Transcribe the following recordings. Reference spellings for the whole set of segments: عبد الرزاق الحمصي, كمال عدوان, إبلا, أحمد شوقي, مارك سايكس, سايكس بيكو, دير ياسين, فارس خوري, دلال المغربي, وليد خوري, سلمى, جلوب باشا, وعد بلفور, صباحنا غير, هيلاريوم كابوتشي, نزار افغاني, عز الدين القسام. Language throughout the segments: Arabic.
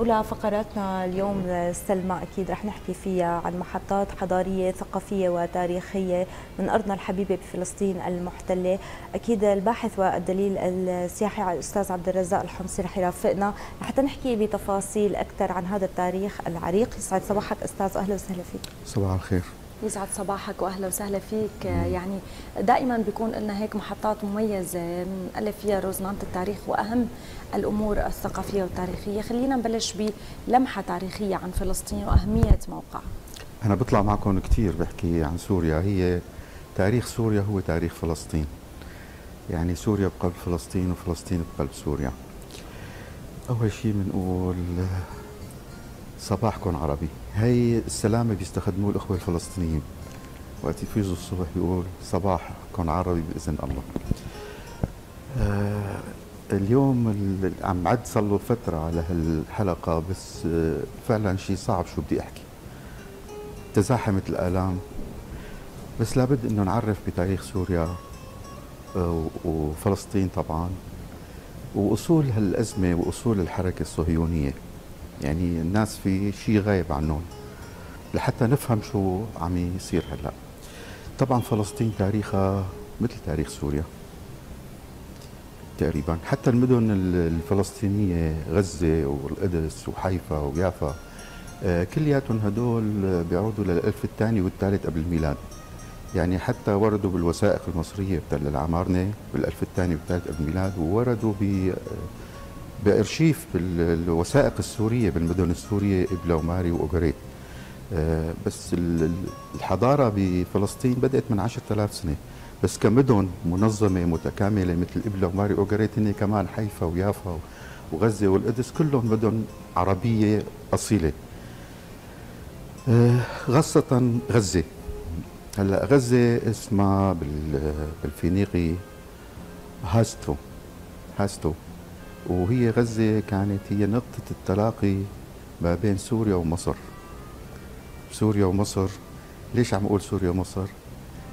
ولفقراتنا اليوم سلمى اكيد رح نحكي فيها عن محطات حضاريه ثقافيه وتاريخيه من ارضنا الحبيبه بفلسطين المحتله. اكيد الباحث والدليل السياحي الاستاذ عبد الرزاق الحمصي رح يرافقنا لحتى نحكي بتفاصيل اكثر عن هذا التاريخ العريق. يسعد صباحك استاذ، اهلا وسهلا فيك. صباح الخير. يسعد صباحك واهلا وسهلا فيك. يعني دائما بيكون لنا هيك محطات مميزه بنألف فيها روزنامه التاريخ واهم الامور الثقافيه والتاريخيه. خلينا نبلش بلمحه تاريخيه عن فلسطين واهميه موقعها. انا بطلع معكم كثير بحكي عن سوريا، هي تاريخ سوريا هو تاريخ فلسطين. يعني سوريا بقلب فلسطين وفلسطين بقلب سوريا. اول شيء بنقول صباحكم عربي. هي السلامه بيستخدموه الاخوه الفلسطينيين وقت يفيزوا الصبح بيقول صباحكم عربي باذن الله. اليوم عم عد صار له فتره على هالحلقه، بس فعلا شيء صعب. شو بدي احكي؟ تزاحمت الالام، بس لابد انه نعرف بتاريخ سوريا وفلسطين طبعا واصول هالازمه واصول الحركه الصهيونيه. يعني الناس في شيء غايب عنهم لحتى نفهم شو عم يصير هلا. طبعا فلسطين تاريخها مثل تاريخ سوريا تقريبا، حتى المدن الفلسطينيه غزه والقدس وحيفا ويافا كلياتهم هدول بيعودوا للالف الثاني والثالث قبل الميلاد. يعني حتى وردوا بالوثائق المصريه بتل العمارنه بالالف الثاني والثالث قبل الميلاد، ووردوا بارشيف بالوثائق السوريه بالمدن السوريه ابلا وماري واوغريت. بس الحضاره بفلسطين بدات من 10000 سنه، بس كمدن منظمه متكامله مثل ابلا وماري واوغريت هن كمان حيفا ويافا وغزه والقدس كلهم مدن عربيه اصيله. خاصه غزه. هلا غزه اسمها بالفينيقي هاستو، وهي غزة كانت هي نقطة التلاقي ما بين سوريا ومصر. سوريا ومصر، ليش عم أقول سوريا ومصر؟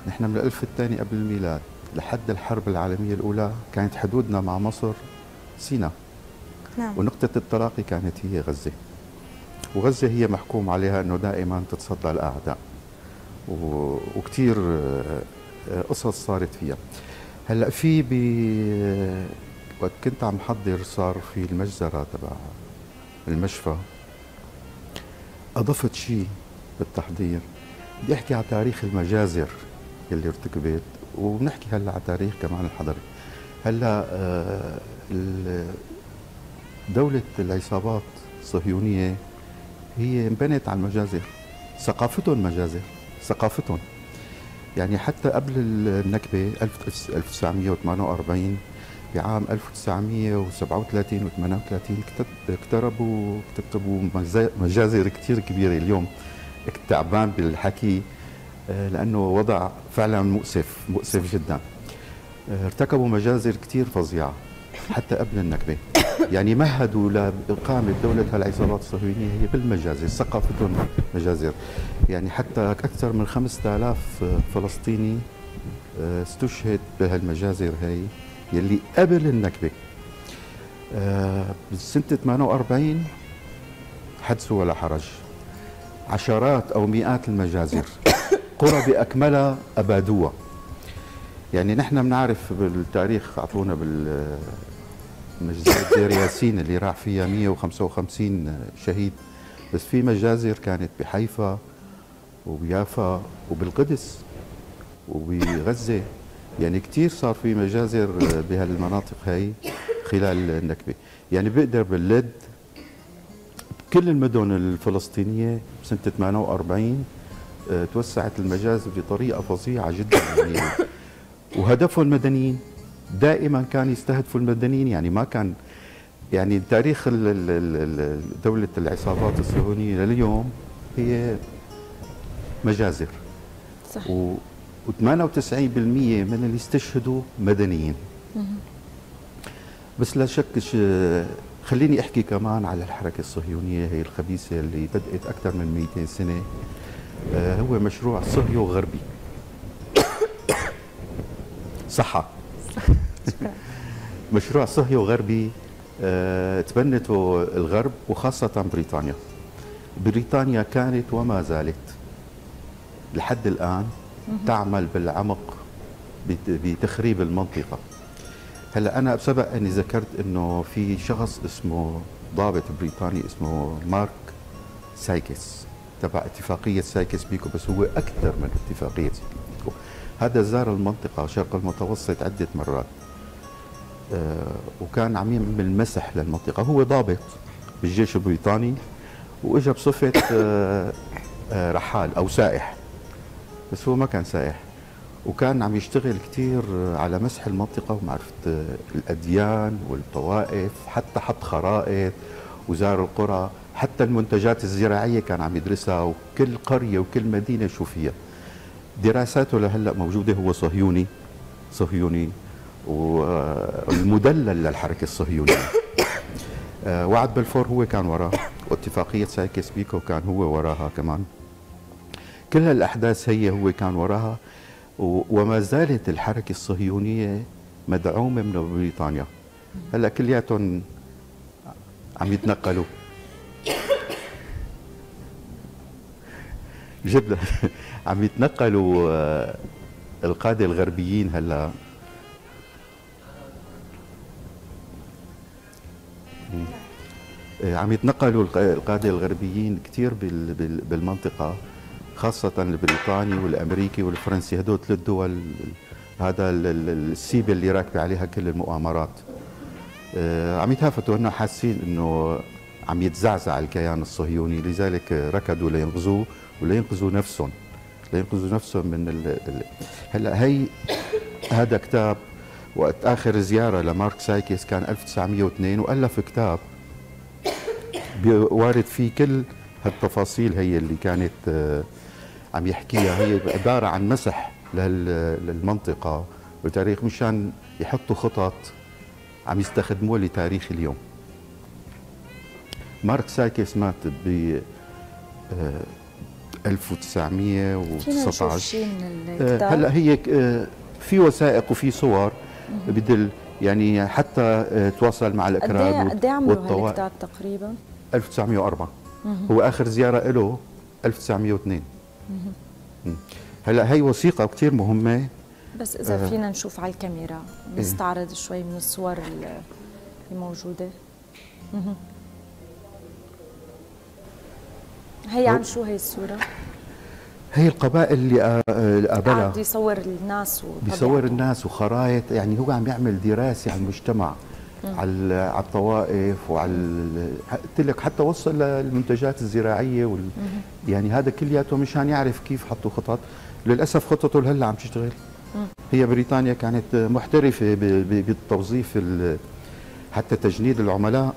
نحن من الألف الثاني قبل الميلاد لحد الحرب العالمية الأولى كانت حدودنا مع مصر سيناء. نعم. ونقطة التلاقي كانت هي غزة. وغزة هي محكوم عليها أنه دائما تتصدى الأعداء. وكثير قصص صارت فيها. هلا في وقت كنت عم حضر صار في المجزرة تبع المشفى، أضفت شيء بالتحضير. بدي أحكي على تاريخ المجازر اللي ارتكبت، وبنحكي هلا على تاريخ كمان الحضري. هلا دولة العصابات الصهيونية هي انبنت على المجازر، ثقافتهم مجازر، ثقافتهم. يعني حتى قبل النكبة 1948 بعام 1937 و38 اقتربوا مجازر كثير كبيره. اليوم تعبان بالحكي لانه وضع فعلا مؤسف جدا. ارتكبوا مجازر كثير فظيعه حتى قبل النكبه، يعني مهدوا لاقامه دوله هالعصابات الصهيونيه هي بالمجازر، ثقافتهم مجازر. يعني حتى اكثر من 5000 فلسطيني استشهد بهالمجازر هي يلي قبل النكبه. بسنه 48 حدث ولا حرج، عشرات او مئات المجازر، قرى باكملها ابادوها. يعني نحن بنعرف بالتاريخ، عطونا بالمجزره دير ياسين اللي راح فيها 155 شهيد، بس في مجازر كانت بحيفا وبيافا وبالقدس وبغزه. يعني كثير صار في مجازر بهالمناطق هي خلال النكبه. يعني بقدر باللد بكل المدن الفلسطينيه بسنه 48 توسعت المجازر بطريقه فظيعه جدا. يعني وهدفهم المدنيين، دائما كان يستهدفوا المدنيين. يعني ما كان، يعني تاريخ دوله العصابات الصهيونيه لليوم هي مجازر. صحيح. و98% من اللي استشهدوا مدنيين. بس لا شك. خليني احكي كمان على الحركه الصهيونيه هي الخبيثه اللي بدات اكثر من 200 سنه. هو مشروع صهيو غربي. صحة. مشروع صهيو غربي تبنته الغرب وخاصة بريطانيا. بريطانيا كانت وما زالت لحد الآن تعمل بالعمق بتخريب المنطقة. هلا أنا بسبق أني ذكرت أنه في شخص اسمه ضابط بريطاني اسمه مارك سايكس تبع اتفاقية سايكس بيكو، بس هو أكثر من اتفاقية بيكو. هذا زار المنطقة شرق المتوسط عدة مرات وكان عم يعمل مسح للمنطقة. هو ضابط بالجيش البريطاني وإجا بصفة رحال أو سائح، بس هو ما كان سائح، وكان عم يشتغل كثير على مسح المنطقة ومعرفة الأديان والطوائف، حتى حط خرائط وزار القرى، حتى المنتجات الزراعية كان عم يدرسها، وكل قرية وكل مدينة شو فيها. دراساته لهلأ موجودة. هو صهيوني والمدلل للحركة الصهيونية. وعد بلفور هو كان وراه، واتفاقية سايكس بيكو كان هو وراها كمان. كل هالأحداث هي هو كان وراها، وما زالت الحركة الصهيونية مدعومة من بريطانيا. هلا كلياتهم عم يتنقلوا. جبنا عم يتنقلوا القادة الغربيين هلا. عم يتنقلوا القادة الغربيين كثير بالمنطقة، خاصة البريطاني والامريكي والفرنسي، هدول ثلاث دول هذا السيبه اللي راكبه عليها كل المؤامرات. عم يتهافتوا انه حاسين انه عم يتزعزع الكيان الصهيوني، لذلك ركضوا لينقذوه ولينقذوا نفسهم، من هلا هي هذا كتاب وقت اخر زياره لمارك سايكس كان 1902، والف كتاب وارد فيه كل هالتفاصيل هي اللي كانت عم يحكيها. هي عباره عن مسح للمنطقه وتاريخ، مشان يحطوا خطط عم يستخدموها لتاريخ اليوم. مارك سايكس مات ب 1919. هلا هي في وثائق وفي صور بدل يعني حتى تواصل مع الاكراد. قد ايه عمره هالكتاب تقريبا؟ 1904. هو اخر زياره له 1902. هلا هي وثيقه كثير مهمه، بس اذا فينا نشوف على الكاميرا نستعرض شوي من الصور الموجوده. هي عن شو هي الصوره؟ هي القبائل اللي قابلها، قاعد يصور الناس وخرايط، يعني هو عم يعمل دراسه على المجتمع، على الطوائف، وعلى حتى وصل للمنتجات الزراعيه يعني هذا كلياته مشان يعرف كيف حطوا خطط. للاسف خططه لهلا عم تشتغل. هي بريطانيا كانت محترفه بالتوظيف، حتى تجنيد العملاء.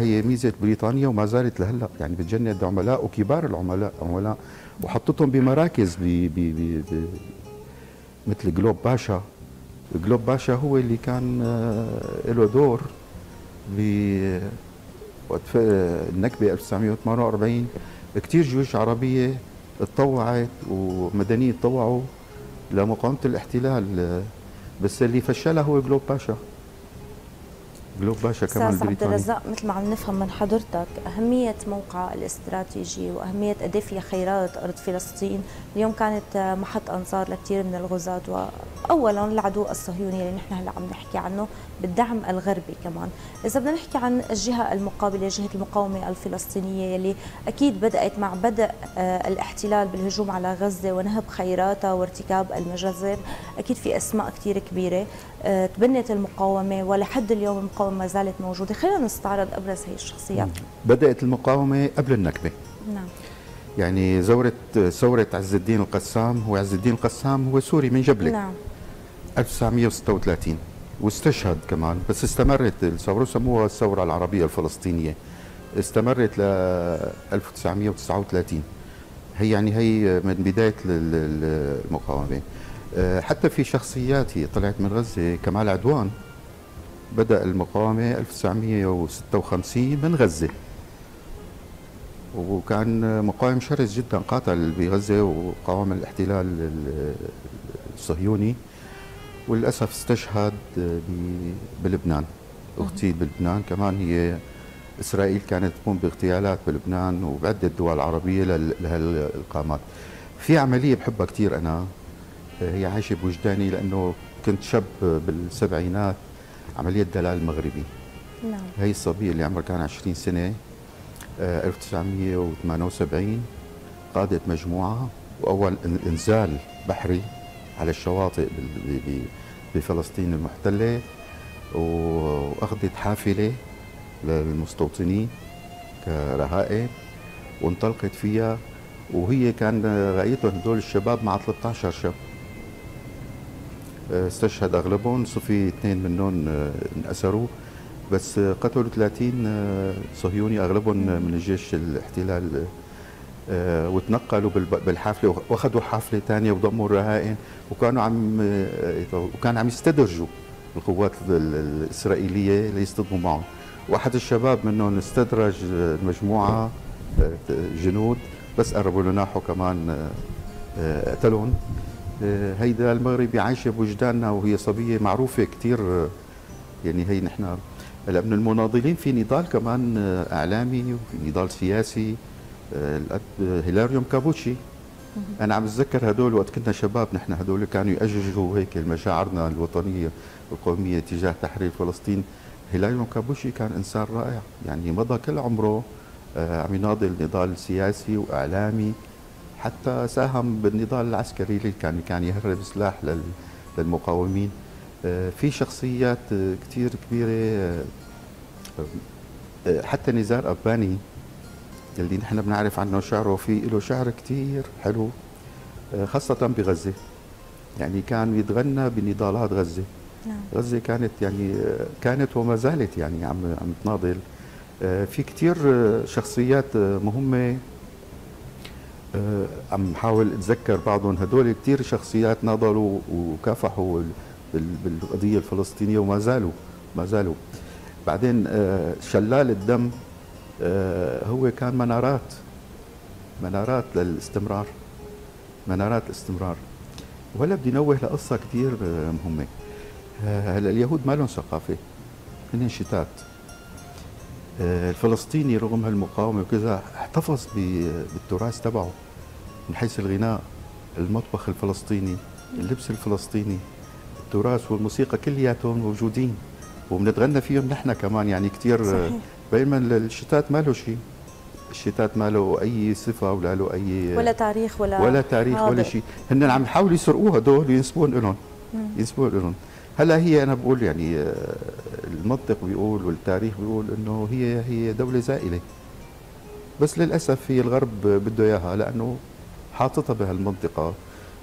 هي ميزه بريطانيا وما زالت لهلا، يعني بتجند عملاء وكبار العملاء وحطتهم بمراكز مثل جلوب باشا. جلوب باشا هو اللي كان له دور بالنكبه 1948. كثير جيوش عربيه اتطوعت ومدنيه اتطوعوا لمقاومه الاحتلال، بس اللي فشلها هو جلوب باشا. كمان بريطاني. عبد الرزاق، مثل ما عم نفهم من حضرتك أهمية موقعها الاستراتيجي وأهمية قد ايه فيها خيرات أرض فلسطين، اليوم كانت محط أنظار لكثير من الغزاة، وأولاً العدو الصهيوني اللي نحن هلا عم نحكي عنه بالدعم الغربي كمان. إذا بدنا نحكي عن الجهة المقابلة، جهة المقاومة الفلسطينية يلي أكيد بدأت مع بدء الاحتلال بالهجوم على غزة ونهب خيراتها وارتكاب المجازر، أكيد في أسماء كثير كبيرة تبنت المقاومة، ولحد اليوم المقاومة ما زالت موجودة. خلينا نستعرض أبرز هي الشخصيات. بدأت المقاومة قبل النكبة. نعم. يعني ثورة عز الدين القسام، هو عز الدين القسام هو سوري من جبلة. نعم. 1936 واستشهد كمان، بس استمرت الثورة، سموها الثورة العربية الفلسطينية، استمرت ل 1939. هي يعني هي من بداية المقاومة. حتى في شخصيات هي طلعت من غزة. كمال عدوان بدأ المقاومة 1956 من غزة، وكان مقاوم شرس جدا، قاتل بغزة وقاوم الاحتلال الصهيوني، وللأسف استشهد بلبنان اغتيل بلبنان. كمان هي اسرائيل كانت تقوم باغتيالات بلبنان وبعده دول العربيه لهالقامات. في عمليه بحبها كثير انا، هي عايشه بوجداني لانه كنت شاب بالسبعينات، عمليه دلال المغربي. نعم. هي الصبيه اللي عمرها كان 20 سنه 1978 قادت مجموعه واول انزال بحري على الشواطئ بفلسطين المحتله، واخذت حافله للمستوطنين كرهائن وانطلقت فيها، وهي كان رأيتهم هدول الشباب مع 13 شاب استشهد اغلبهم، في اثنين منهم انأسروا، بس قتلوا 30 صهيوني اغلبهم من جيش الاحتلال، وتنقلوا بالحافله واخذوا حافله ثانيه وضموا الرهائن، وكان عم يستدرجوا القوات الاسرائيليه ليصطدموا معهم. واحد الشباب منهم استدرج مجموعه جنود بس قربوا له ناحوا كمان قتلهم. هيدا المغربي عايشه بوجداننا وهي صبيه معروفه كثير، يعني هي نحن هلا من المناضلين في نضال كمان اعلامي وفي نضال سياسي. هيلاريوم كابوتشي، انا عم اتذكر هدول وقت كنا شباب، نحن هدول كانوا يأججوا هيك مشاعرنا الوطنيه والقوميه تجاه تحرير فلسطين. هيلاريوم كابوتشي كان انسان رائع، يعني مضى كل عمره عم يناضل نضال سياسي واعلامي، حتى ساهم بالنضال العسكري اللي كان يهرب سلاح للمقاومين. في شخصيات كثير كبيره، حتى نزار افغاني اللي نحن بنعرف عنه شعره، في له شعر كثير حلو خاصه بغزه، يعني كان يتغنى بنضالات غزه. نعم. غزه كانت يعني كانت وما زالت يعني عم تناضل. في كثير شخصيات مهمه عم حاول اتذكر بعضهم، هدول كثير شخصيات ناضلوا وكافحوا بالقضيه الفلسطينيه وما زالوا بعدين شلال الدم هو كان منارات للاستمرار، منارات الاستمرار. وهلا بدي نوه لقصه كثير مهمه. هلا اليهود ما لهم ثقافه، هن شتات. الفلسطيني رغم هالمقاومه وكذا احتفظ بالتراث تبعه من حيث الغناء، المطبخ الفلسطيني، اللبس الفلسطيني، التراث والموسيقى كلياتهم موجودين وبنتغنى فيهم نحن كمان يعني كثير. صحيح. بينما الشتات ما له شيء، الشتات ما له اي صفه ولا له اي ولا تاريخ ولا شيء. هن عم يحاولوا يسرقوها هدول وينسبوهم لهم هلا هي انا بقول يعني المنطق بيقول والتاريخ بيقول انه هي دوله زائله، بس للاسف هي الغرب بده اياها لانه حاططها بهالمنطقه.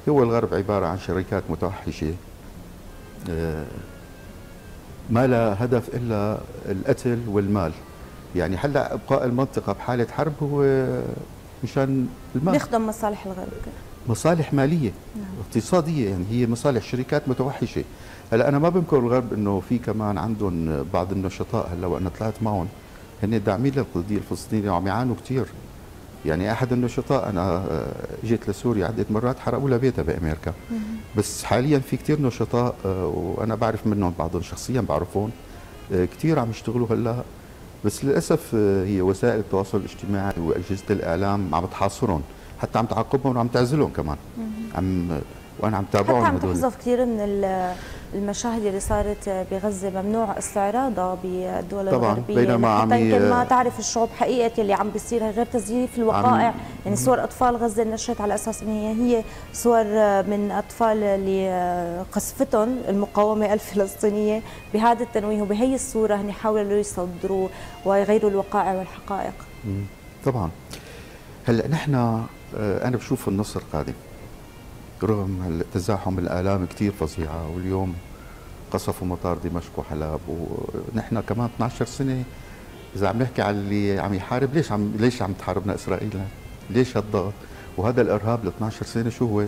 هو الغرب عباره عن شركات متوحشه ما لها هدف الا القتل والمال، يعني هلا ابقاء المنطقه بحاله حرب هو مشان المال، بيخدم مصالح الغرب، مصالح ماليه. نعم. اقتصاديه، يعني هي مصالح شركات متوحشه. هلا انا ما بنكر الغرب انه في كمان عندهم بعض النشطاء، هلا وانا طلعت معهم هن داعمين للقضيه الفلسطينيه وعم يعانوا كثير. يعني احد النشطاء انا جيت لسوريا عده مرات حرقوا لها بيتها بامريكا. بس حاليا في كثير نشطاء وانا بعرف منهم بعضهم شخصيا بعرفهم كثير عم يشتغلوا هلا، بس للاسف هي وسائل التواصل الاجتماعي واجهزه الاعلام عم تحاصرهم، حتى عم تعاقبهم وعم تعزلهم كمان. وانا عم تابعهم هدول، حتى عم تحذف كثير من المشاهد اللي صارت بغزه، ممنوع استعراضها بالدول الغربيه بينما حتى يمكن ما تعرف الشعوب حقيقه اللي عم بيصير، غير تزييف الوقائع. يعني صور اطفال غزه نشرت على اساس ان هي صور من اطفال اللي قصفتهم المقاومه الفلسطينيه. بهذا التنويه وبهي الصوره هن حاولوا يصدروا ويغيروا الوقائع والحقائق. طبعا هلا نحن انا بشوف النصر قادم رغم تزاحم الآلام كثير فظيعة، واليوم قصفوا مطار دمشق وحلب، ونحن كمان 12 سنة إذا عم نحكي على اللي عم يحارب، ليش عم تحاربنا إسرائيل؟ ليش هالضغط؟ وهذا الإرهاب ل 12 سنة شو هو؟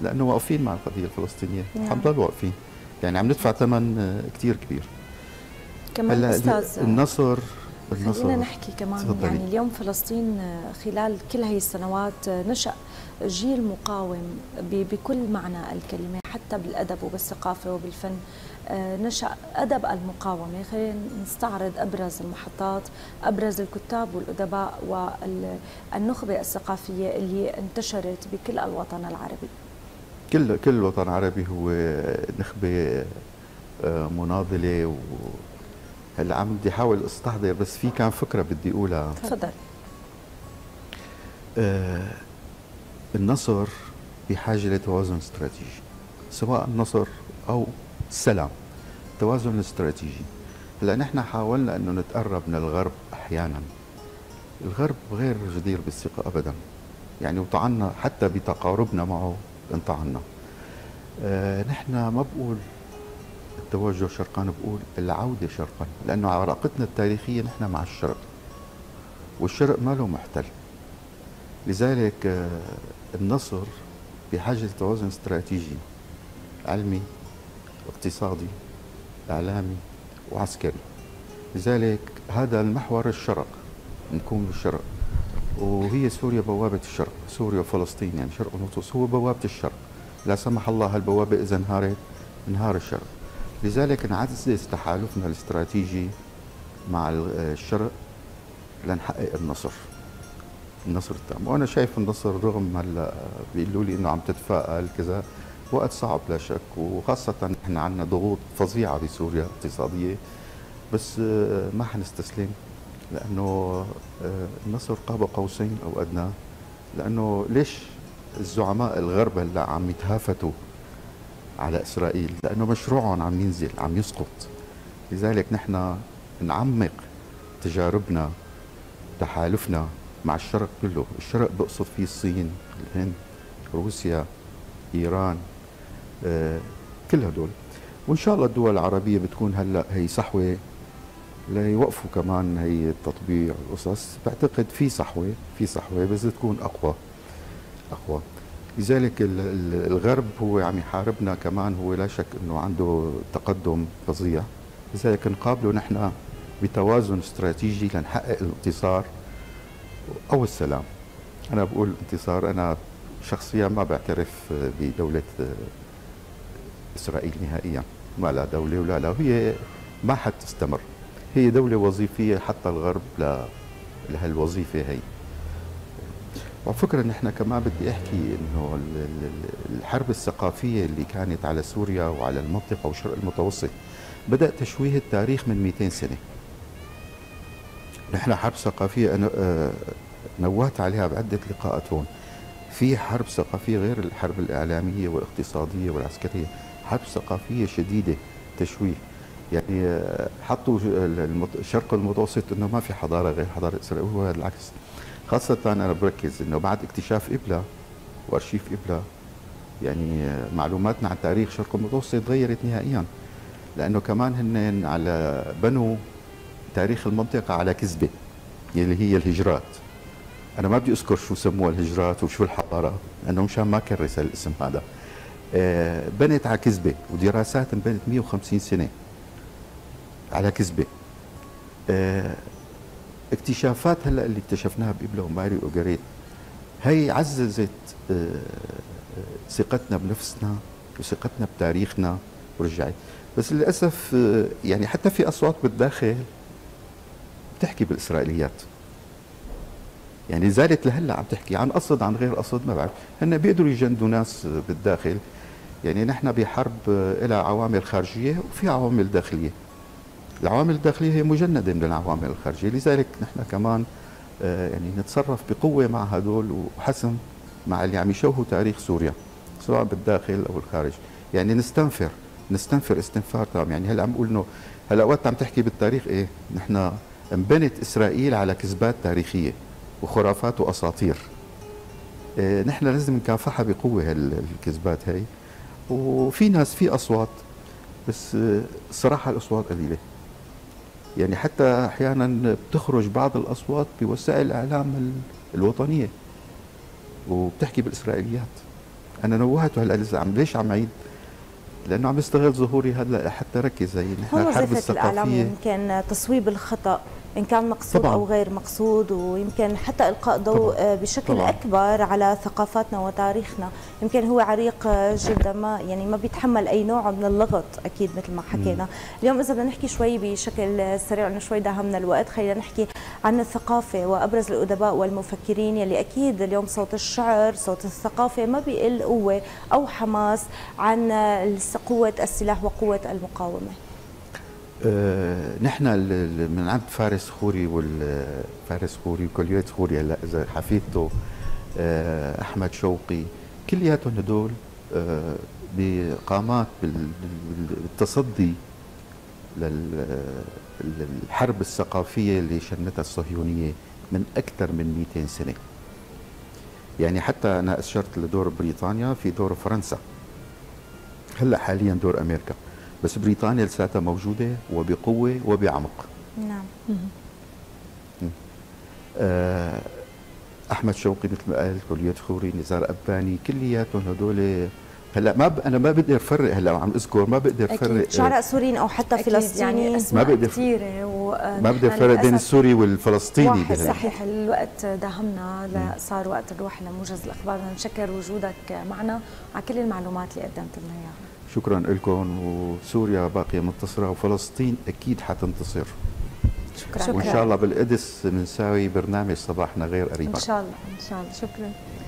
لأنه واقفين مع القضية الفلسطينية، عم ضلوا واقفين، يعني عم ندفع ثمن كثير كبير. كمان أستاذ النصر خلينا نحكي كمان يعني اليوم فلسطين خلال كل هاي السنوات نشأ جيل مقاوم بكل معنى الكلمة، حتى بالأدب وبالثقافة وبالفن نشأ أدب المقاومة. خلينا نستعرض أبرز المحطات، أبرز الكتاب والأدباء والنخبة الثقافية اللي انتشرت بكل الوطن العربي. كل الوطن العربي هو نخبة مناضلة هلا عم بدي احاول استحضر، بس في كان فكره بدي اقولها. تفضل. النصر بحاجه لتوازن استراتيجي، سواء النصر او السلام، توازن استراتيجي. هلا نحن حاولنا انه نتقرب من الغرب احيانا، الغرب غير جدير بالثقه ابدا، يعني وطعنا حتى بتقاربنا معه انطعنا. نحن ما بقول التوجه شرقا، بقول العوده شرقا، لانه علاقتنا التاريخيه نحن مع الشرق، والشرق ما له محتل. لذلك النصر بحاجه لتوازن استراتيجي علمي اقتصادي اعلامي وعسكري. لذلك هذا المحور الشرق، نكون بالشرق، وهي سوريا بوابه الشرق، سوريا وفلسطين يعني شرق ونص هو بوابه الشرق. لا سمح الله هالبوابه اذا انهارت انهار الشرق. لذلك انعزز تحالفنا الاستراتيجي مع الشرق لنحقق النصر، النصر التام. وانا شايف النصر رغم هلا بيقولوا لي انه عم تتفائل كذا، وقت صعب لا شك، وخاصه نحن عندنا ضغوط فظيعه بسوريا اقتصاديه، بس ما حنستسلم، لانه النصر قاب قوسين او ادنى. لانه ليش الزعماء الغرب هلا عم يتهافتوا على إسرائيل؟ لأنه مشروعهم عم ينزل، عم يسقط. لذلك نحن نعمق تجاربنا تحالفنا مع الشرق كله. الشرق بقصد فيه الصين، الهند، روسيا، إيران، كل هدول. وإن شاء الله الدول العربية بتكون هلأ هي صحوة ليوقفوا كمان هي التطبيع والقصص. بعتقد في صحوة بس تكون أقوى. لذلك الغرب هو عم يحاربنا كمان، هو لا شك انه عنده تقدم فظيع، لذلك نقابله نحن بتوازن استراتيجي لنحقق الانتصار او السلام. انا بقول انتصار، انا شخصيا ما بعترف بدولة اسرائيل نهائيا، ما لا دولة ولا لا، وهي ما حتستمر، هي دولة وظيفية، حتى الغرب لهالوظيفة هي. وعلى فكرة نحن كمان بدي احكي انه الحرب الثقافية اللي كانت على سوريا وعلى المنطقة والشرق المتوسط بدأ تشويه التاريخ من 200 سنة. نحن حرب ثقافية، أنا نوهت عليها بعدة لقاءات هون، في حرب ثقافية غير الحرب الإعلامية والاقتصادية والعسكرية، حرب ثقافية شديدة تشويه. يعني حطوا الشرق المتوسط انه ما في حضارة غير حضارة اسرائيل، وهذا العكس. خاصة أنا بركز إنه بعد اكتشاف إبلا وأرشيف إبلا، يعني معلوماتنا عن تاريخ الشرق المتوسط تغيرت نهائياً، لأنه كمان هن على بنوا تاريخ المنطقة على كذبة اللي هي الهجرات. أنا ما بدي أذكر شو سموها الهجرات وشو الحضارة، لأنه مشان ما كرس الاسم هذا. بنت على كذبة، ودراسات بنت 150 سنة على كذبة. اكتشافات هلا اللي اكتشفناها بإبلا وماري وقريت هي عززت ثقتنا بنفسنا وثقتنا بتاريخنا ورجعت. بس للاسف يعني حتى في اصوات بالداخل بتحكي بالاسرائيليات، يعني زالت لهلا عم تحكي عن قصد عن غير قصد ما بعرف. هن بيقدروا يجندوا ناس بالداخل، يعني نحن بحرب لها عوامل خارجيه وفي عوامل داخليه. العوامل الداخليه هي مجنده من العوامل الخارجيه، لذلك نحن كمان يعني نتصرف بقوه مع هدول وحسم مع اللي عم يشوهوا تاريخ سوريا سواء بالداخل او الخارج. يعني نستنفر استنفار تام. يعني هلا عم بقول انه هلا وقت عم تحكي بالتاريخ، ايه نحن انبنت اسرائيل على كذبات تاريخيه وخرافات واساطير. نحن لازم نكافحها بقوه هالكذبات هي. وفي ناس في اصوات، بس الصراحه الاصوات قليله، يعني حتى احيانا بتخرج بعض الاصوات بوسائل الاعلام الوطنيه وبتحكي بالاسرائيليات. انا نوهت هلا، ليش عم عيد؟ لانه عم يستغل ظهوري هلا حتى ركز. هي نحن الحرب الثقافيه، هو وظيفه الاعلام يمكن تصويب الخطا إن كان مقصود طبعاً. أو غير مقصود، ويمكن حتى إلقاء ضوء بشكل أكبر على ثقافاتنا وتاريخنا. يمكن هو عريق جدا، ما بيتحمل أي نوع من اللغط أكيد مثل ما حكينا. اليوم إذا بدنا نحكي شوي بشكل سريع، لأنه شوي داهمنا الوقت، خلينا نحكي عن الثقافة وأبرز الأدباء والمفكرين يلي أكيد اليوم صوت الشعر، صوت الثقافة ما بيقل قوة أو حماس عن قوة السلاح وقوة المقاومة. نحن من عند فارس خوري وكليات خوري هلا اذا حفيدته احمد شوقي، كلياتهم هدول بقامات بالتصدي للحرب الثقافيه اللي شنتها الصهيونيه من اكثر من 200 سنه. يعني حتى انا اشرت لدور بريطانيا، في دور فرنسا، هلا حاليا دور امريكا، بس بريطانيا لساتها موجوده وبقوه وبعمق. نعم. احمد شوقي مثل ما قال، وليد خوري، نزار افغاني، كلياتهم هدول هلا انا ما بقدر افرق، هلا عم اذكر ما بقدر افرق شعراء سوريين او حتى فلسطينيين، يعني اسماء كثيره ما بقدر افرق بين السوري والفلسطيني. صحيح، الوقت داهمنا، صار وقت نروح لموجز الاخبار. نشكر وجودك معنا على كل المعلومات اللي قدمت لنا اياها. شكرا لكم، وسوريا باقيه منتصره وفلسطين اكيد حتنتصر. شكرا. وان شاء الله بالقدس بنساوي برنامج صباحنا غير قريبا ان شاء الله. شكرا.